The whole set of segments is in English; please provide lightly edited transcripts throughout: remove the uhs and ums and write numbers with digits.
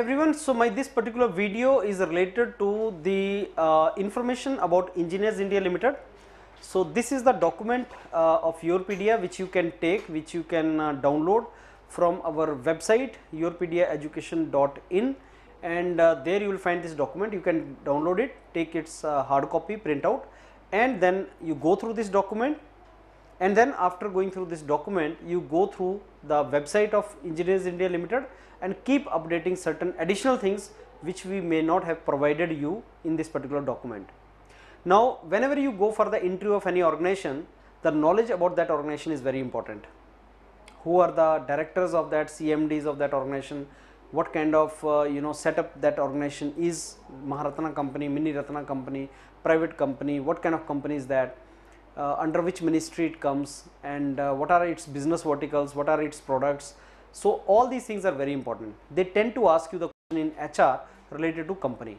everyone, so this particular video is related to the information about Engineers India Limited. So this is the document of YourPedia which you can take, which you can download from our website yourpediaeducation.in, and there you will find this document. You can download it, take its hard copy, print out, and then you go through this document. And then after going through this document, you go through the website of Engineers India Limited and keep updating certain additional things which we may not have provided you in this particular document. Now, whenever you go for the interview of any organization, the knowledge about that organization is very important. Who are the directors of that, CMDs of that organization, what kind of setup that organization is, Maharatna company, Mini Ratna company, private company, what kind of company is that? Under which ministry it comes, and what are its business verticals, what are its products. So all these things are very important. They tend to ask you the question in HR related to company.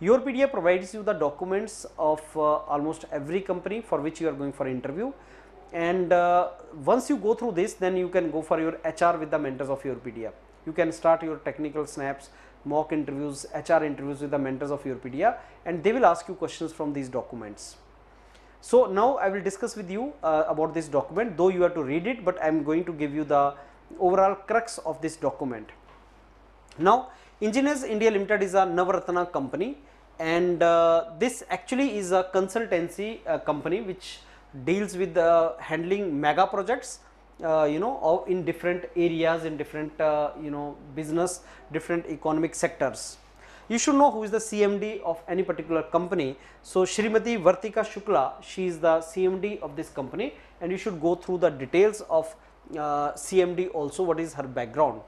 YourPedia provides you the documents of almost every company for which you are going for interview, and once you go through this, then you can go for your HR with the mentors of YourPedia. You can start your technical snaps, mock interviews, HR interviews with the mentors of YourPedia, and they will ask you questions from these documents. So now I will discuss with you about this document, though you have to read it, but I am going to give you the overall crux of this document. Now, Engineers India Limited is a Navratna company, and this actually is a consultancy company which deals with handling mega projects, in different areas, in different, business, different economic sectors. You should know who is the CMD of any particular company. So Shrimati Vartika Shukla, she is the CMD of this company, and you should go through the details of CMD also, what is her background.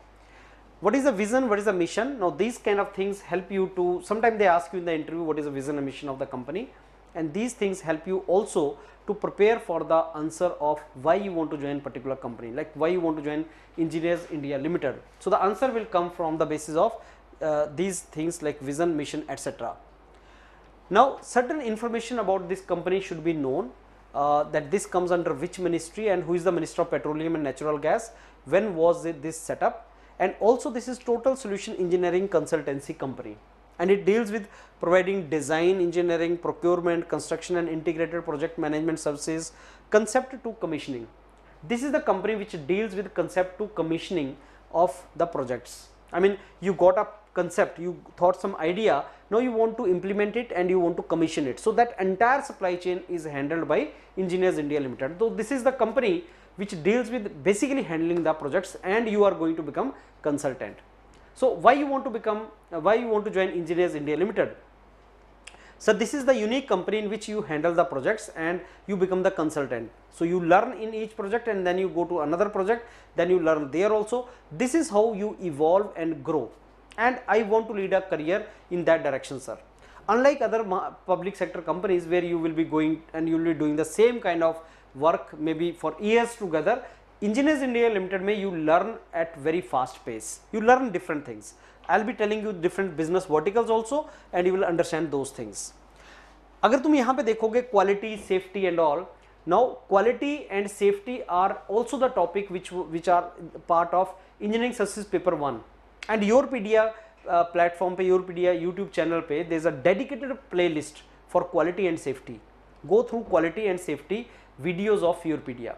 What is the vision, what is the mission? Now these kind of things help you to, sometimes they ask you in the interview what is the vision and mission of the company, and these things help you also to prepare for the answer of why you want to join particular company, like why you want to join Engineers India Limited. So the answer will come from the basis of these things like vision, mission, etc. Now, certain information about this company should be known, that this comes under which ministry and who is the Minister of Petroleum and Natural Gas, when was it this set up, and also this is total solution engineering consultancy company, and it deals with providing design, engineering, procurement, construction and integrated project management services, concept to commissioning. This is the company which deals with concept to commissioning of the projects. I mean, you got a concept, you thought some idea, now you want to implement it and you want to commission it. So that entire supply chain is handled by Engineers India Limited. So this is the company which deals with basically handling the projects, and you are going to become consultant. So why you want to become, why you want to join Engineers India Limited? So this is the unique company in which you handle the projects and you become the consultant. So you learn in each project, and then you go to another project, then you learn there also. This is how you evolve and grow. And I want to lead a career in that direction, sir. Unlike other public sector companies where you will be going and you will be doing the same kind of work maybe for years together, Engineers India Limited may you learn at very fast pace. You learn different things. I will be telling you different business verticals also, and you will understand those things. Agar tum yahan pe dekhoge quality, safety and all. Now quality and safety are also the topic which are part of Engineering Services Paper 1. And YourPedia platform pe, YourPedia YouTube channel pe, there is a dedicated playlist for quality and safety. Go through quality and safety videos of YourPedia.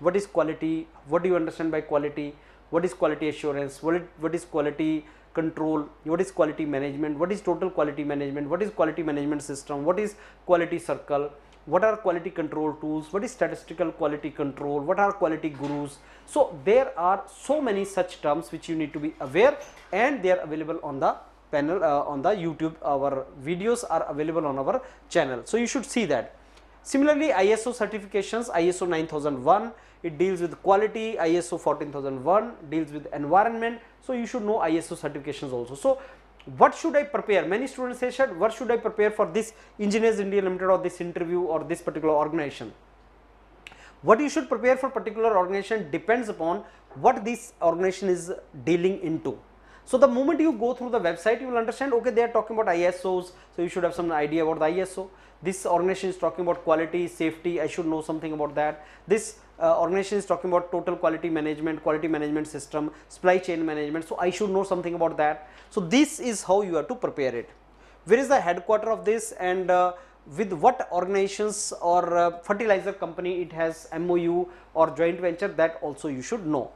What is quality? What do you understand by quality? What is quality assurance? What is quality control? What is quality management? What is total quality management? What is quality management system? What is quality circle? What are quality control tools? What is statistical quality control? What are quality gurus? So there are so many such terms which you need to be aware, and they are available on the panel, on the YouTube. Our videos are available on our channel, so you should see that. Similarly, ISO certifications, ISO 9001, it deals with quality, ISO 14001 deals with environment. So you should know ISO certifications also. So what should I prepare? Many students say, what should I prepare for this Engineers India Limited or this interview or this particular organization? What you should prepare for particular organization depends upon what this organization is dealing into. So the moment you go through the website, you will understand, okay, they are talking about ISOs, so you should have some idea about the ISO. This organization is talking about quality, safety, I should know something about that. This organization is talking about total quality management system, supply chain management, so I should know something about that. So this is how you have to prepare it. Where is the headquarter of this, and with what organizations or fertilizer company it has MOU or joint venture, that also you should know.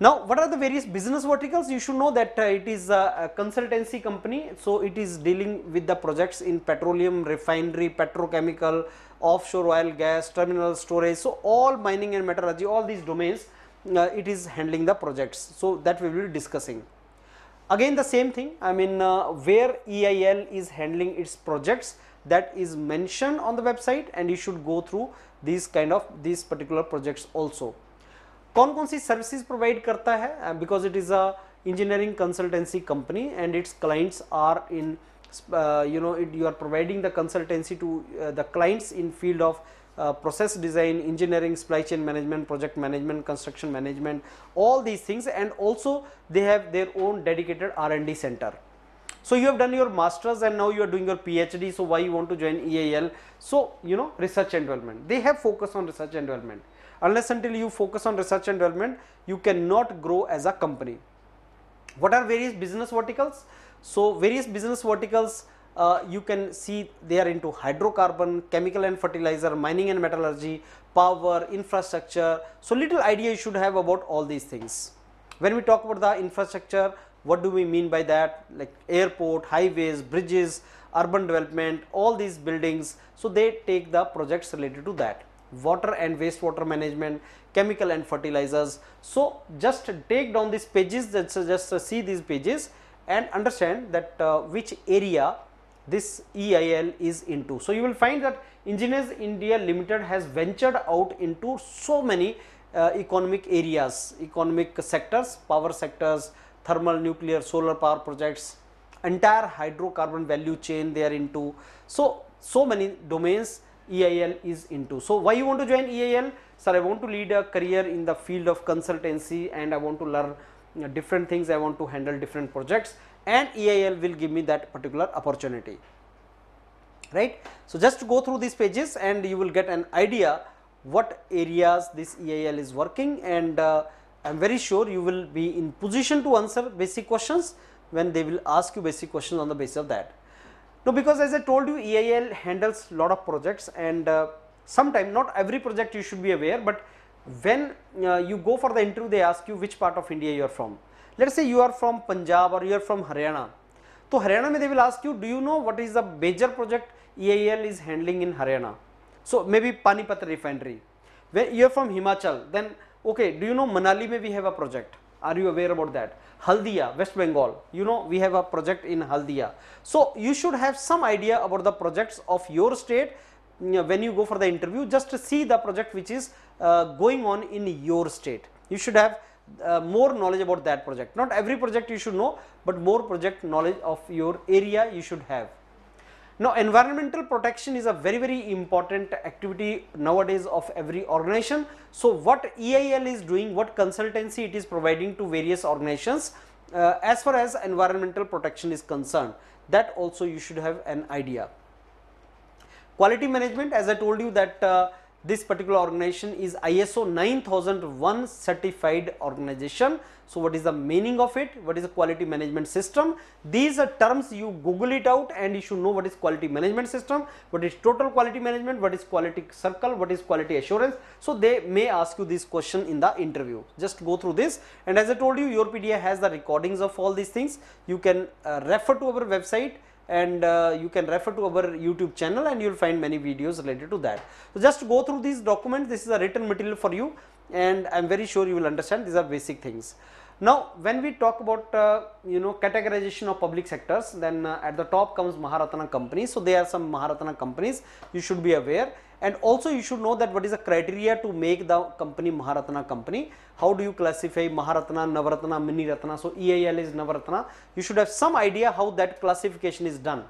Now, what are the various business verticals? You should know that it is a consultancy company, so it is dealing with the projects in petroleum, refinery, petrochemical, offshore oil, gas, terminal, storage, so all mining and metallurgy, all these domains, it is handling the projects, so that we will be discussing. Again the same thing, I mean where EIL is handling its projects, that is mentioned on the website, and you should go through these kind of these particular projects also. कौन-कौन सी services provide करता है, because it is a engineering consultancy company and its clients are in you are providing the consultancy to the clients in field of process design, engineering, supply chain management, project management, construction management, all these things, and also they have their own dedicated R&D center. So you have done your masters and now you are doing your PhD, so why you want to join EIL? So you know, research and development, they have focus on research and development. Unless until you focus on research and development, you cannot grow as a company. What are various business verticals? So various business verticals, you can see they are into hydrocarbon, chemical and fertilizer, mining and metallurgy, power, infrastructure. So little idea you should have about all these things. When we talk about the infrastructure, what do we mean by that? Like airport, highways, bridges, urban development, all these buildings. So they take the projects related to that. Water and wastewater management, chemical and fertilizers. So just take down these pages, just see these pages and understand that which area this EIL is into. So you will find that Engineers India Limited has ventured out into so many economic areas, economic sectors, power sectors, thermal, nuclear, solar power projects, entire hydrocarbon value chain they are into. So many domains EIL is into. So why you want to join EIL? Sir, I want to lead a career in the field of consultancy and I want to learn different things, I want to handle different projects, and EIL will give me that particular opportunity, right? So just go through these pages and you will get an idea what areas this EIL is working, and I am very sure you will be in position to answer basic questions when they will ask you basic questions on the basis of that. Now, because as I told you, EIL handles lot of projects, and sometimes not every project you should be aware, but when you go for the interview, they ask you which part of India you are from. Let us say you are from Punjab or you are from Haryana. So Haryana mein they will ask you, do you know what is the major project EIL is handling in Haryana? So maybe Panipat refinery. When you are from Himachal, then okay, do you know Manali mein we have a project? Are you aware about that? Haldia, West Bengal, you know we have a project in Haldia. So you should have some idea about the projects of your state. When you go for the interview, just see the project which is going on in your state. You should have more knowledge about that project. Not every project you should know, but more project knowledge of your area you should have. Now, environmental protection is a very, very important activity nowadays of every organization. So what EIL is doing, what consultancy it is providing to various organizations as far as environmental protection is concerned, that also you should have an idea. Quality management, as I told you that this particular organization is ISO 9001 certified organization. So what is the meaning of it? What is the quality management system? These are terms, you Google it out and you should know what is quality management system, what is total quality management, what is quality circle, what is quality assurance. So they may ask you this question in the interview. Just go through this, and as I told you, YourPedia has the recordings of all these things. You can refer to our website, and you can refer to our YouTube channel and you will find many videos related to that. So just go through these documents, this is a written material for you, and I am very sure you will understand these are basic things. Now when we talk about categorization of public sectors, then at the top comes Maharatna companies. So there are some Maharatna companies you should be aware, and also you should know that what is the criteria to make the company Maharatna company. How do you classify Maharatna, Navratna, Mini Ratna? So EIL is Navratna. You should have some idea how that classification is done.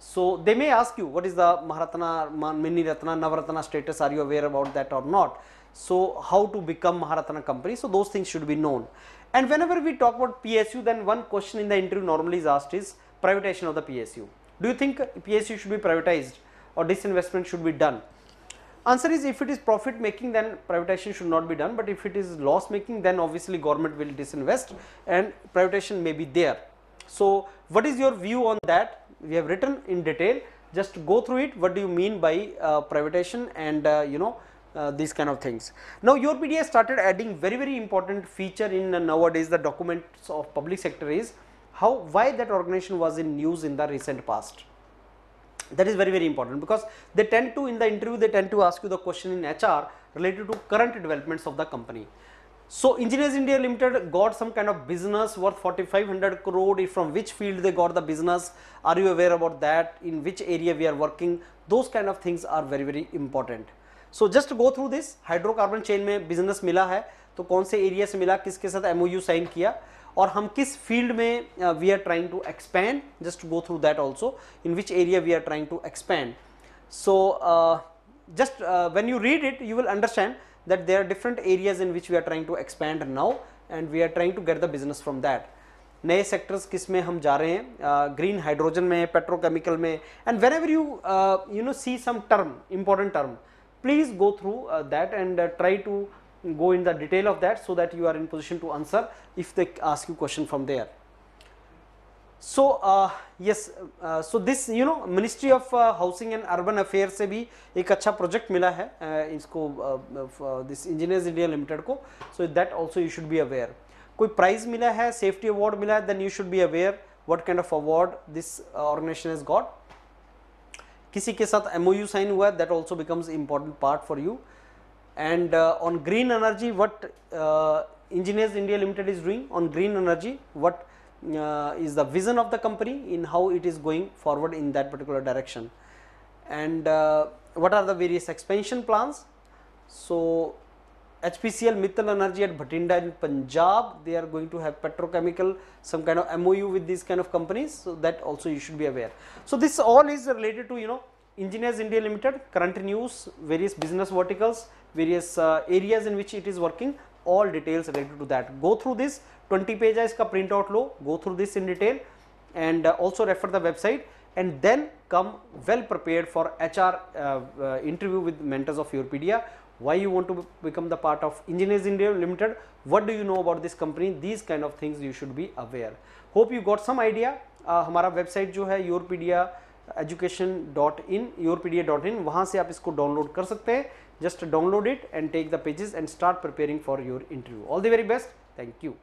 So they may ask you what is the Maharatna, Mini Ratna, Navratna status, are you aware about that or not? So how to become Maharatna company, so those things should be known. And whenever we talk about PSU, then one question in the interview normally is asked is privatization of the PSU. Do you think PSU should be privatized? or disinvestment should be done? Answer is, if it is profit making, then privatization should not be done, but if it is loss making, then obviously government will disinvest and privatization may be there. So what is your view on that? We have written in detail, just go through it. What do you mean by privatization and these kind of things. Now YourPedia started adding very, very important feature in nowadays the documents of public sector is why that organization was in news in the recent past. That is very, very important, because they tend to, in the interview, they tend to ask you the question in HR related to current developments of the company. So Engineers India Limited got some kind of business worth 4500 crore, from which field they got the business, are you aware about that, in which area we are working, those kind of things are very, very important. So just go through this, hydrocarbon chain में business मिला है, तो कौन से area से मिला, किसके साथ MOU sign किया, और हम किस field में we are trying to expand, just go through that also, in which area we are trying to expand. So just when you read it, you will understand that there are different areas in which we are trying to expand now and we are trying to get the business from that. नए sectors किस में हम जा रहे हैं, green hydrogen में, petrochemical में, and whenever you see some term, important term, please go through that and try to go in the detail of that so that you are in position to answer if they ask you question from there. So yes, so this Ministry of Housing and Urban Affairs से भी एक अच्छा project मिला है इसको this Engineers India Limited को, so that also you should be aware. कोई prize मिला है, safety award मिला है, then you should be aware what kind of award this organization has got. किसी के साथ MOU sign हुआ, that also becomes important part for you. And on green energy, what Engineers India Limited is doing on green energy, what is the vision of the company in how it is going forward in that particular direction, and what are the various expansion plans. So HPCL Mittal Energy at Bhatinda in Punjab, they are going to have petrochemical, some kind of MOU with these kind of companies, so that also you should be aware. So this all is related to Engineers India Limited, current news, various business verticals, various areas in which it is working, all details related to that. Go through this, 20 pages ka print out lo, go through this in detail and also refer the website, and then come well prepared for HR interview with mentors of YourPedia. Why you want to become the part of Engineers India Limited, what do you know about this company, these kind of things you should be aware. Hope you got some idea. हमारा website जो है yourpedia.education.in, yourpedia.in, वहाँ से आप इसको download कर सकते हैं. Just download it and take the pages and start preparing for your interview. All the very best. Thank you.